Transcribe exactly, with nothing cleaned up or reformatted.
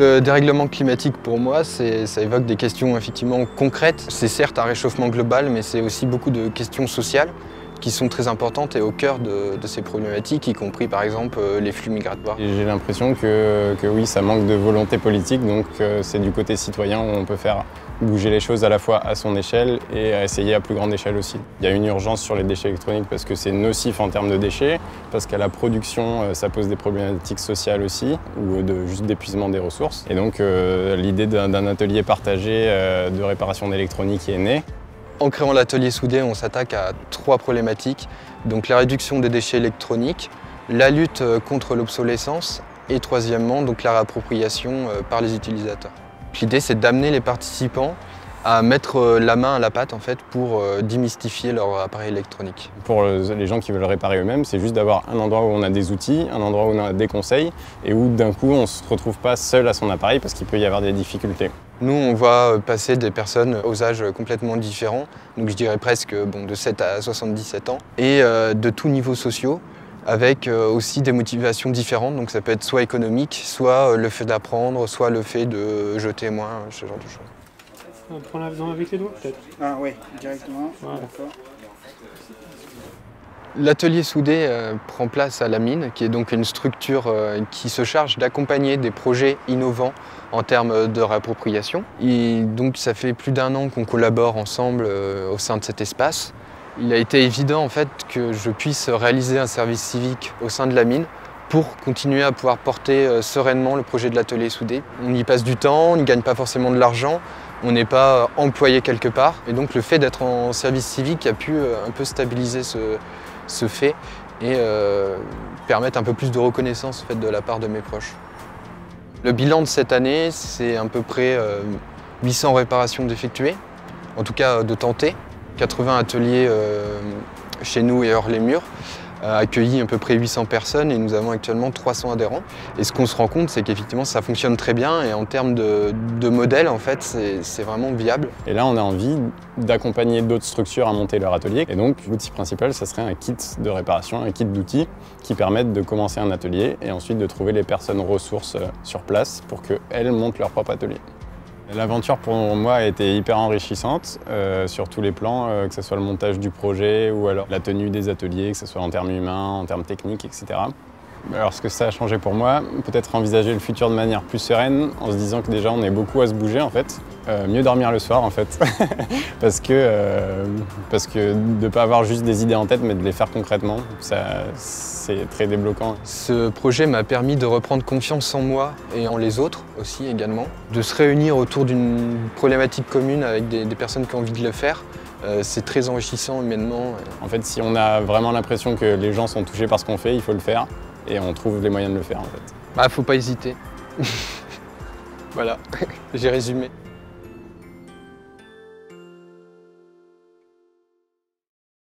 Le dérèglement climatique, pour moi, ça évoque des questions effectivement concrètes. C'est certes un réchauffement global, mais c'est aussi beaucoup de questions sociales qui sont très importantes et au cœur de, de ces problématiques, y compris par exemple les flux migratoires. J'ai l'impression que, que oui, ça manque de volonté politique, donc c'est du côté citoyen où on peut faire bouger les choses à la fois à son échelle et à essayer à plus grande échelle aussi. Il y a une urgence sur les déchets électroniques parce que c'est nocif en termes de déchets, parce qu'à la production, ça pose des problématiques sociales aussi, ou de, juste d'épuisement des ressources. Et donc euh, l'idée d'un atelier partagé euh, de réparation d'électronique est née. En créant l'Atelier Soudé, on s'attaque à trois problématiques, donc la réduction des déchets électroniques, la lutte contre l'obsolescence et troisièmement donc la réappropriation par les utilisateurs. L'idée, c'est d'amener les participants à mettre la main à la pâte en fait, pour démystifier leur appareil électronique. Pour les gens qui veulent réparer eux-mêmes, c'est juste d'avoir un endroit où on a des outils, un endroit où on a des conseils et où d'un coup on ne se retrouve pas seul à son appareil parce qu'il peut y avoir des difficultés. Nous, on voit passer des personnes aux âges complètement différents, donc je dirais presque bon, de sept à soixante-dix-sept ans, et de tous niveaux sociaux, avec aussi des motivations différentes, donc ça peut être soit économique, soit le fait d'apprendre, soit le fait de jeter moins, ce genre de choses. On prend la viande avec les doigts peut-être? Ah oui, directement. Voilà. L'Atelier Soudé euh, prend place à la mine, qui est donc une structure euh, qui se charge d'accompagner des projets innovants en termes de réappropriation. Et donc ça fait plus d'un an qu'on collabore ensemble euh, au sein de cet espace. Il a été évident en fait que je puisse réaliser un service civique au sein de la mine pour continuer à pouvoir porter euh, sereinement le projet de l'Atelier Soudé. On y passe du temps, on n'y gagne pas forcément de l'argent, on n'est pas employé quelque part. Et donc le fait d'être en service civique a pu euh, un peu stabiliser ce, ce fait et euh, permettre un peu plus de reconnaissance en fait, de la part de mes proches. Le bilan de cette année, c'est à peu près euh, huit cents réparations d'effectuer, en tout cas de tenter, quatre-vingts ateliers euh, chez nous et hors les murs, a accueilli à peu près huit cents personnes et nous avons actuellement trois cents adhérents. Et ce qu'on se rend compte, c'est qu'effectivement ça fonctionne très bien et en termes de, de modèle, en fait, c'est vraiment viable. Et là, on a envie d'accompagner d'autres structures à monter leur atelier. Et donc, l'outil principal, ça serait un kit de réparation, un kit d'outils qui permettent de commencer un atelier et ensuite de trouver les personnes ressources sur place pour qu'elles montent leur propre atelier. L'aventure pour moi a été hyper enrichissante euh, sur tous les plans, euh, que ce soit le montage du projet ou alors la tenue des ateliers, que ce soit en termes humains, en termes techniques, et cetera. Alors ce que ça a changé pour moi, peut-être envisager le futur de manière plus sereine en se disant que déjà on est beaucoup à se bouger en fait. Euh, mieux dormir le soir en fait, parce, que, euh, parce que de ne pas avoir juste des idées en tête mais de les faire concrètement, c'est très débloquant. Ce projet m'a permis de reprendre confiance en moi et en les autres aussi également, de se réunir autour d'une problématique commune avec des, des personnes qui ont envie de le faire. Euh, c'est très enrichissant humainement. En fait, si on a vraiment l'impression que les gens sont touchés par ce qu'on fait, il faut le faire. Et on trouve les moyens de le faire en fait. Bah, faut pas hésiter. Voilà, j'ai résumé.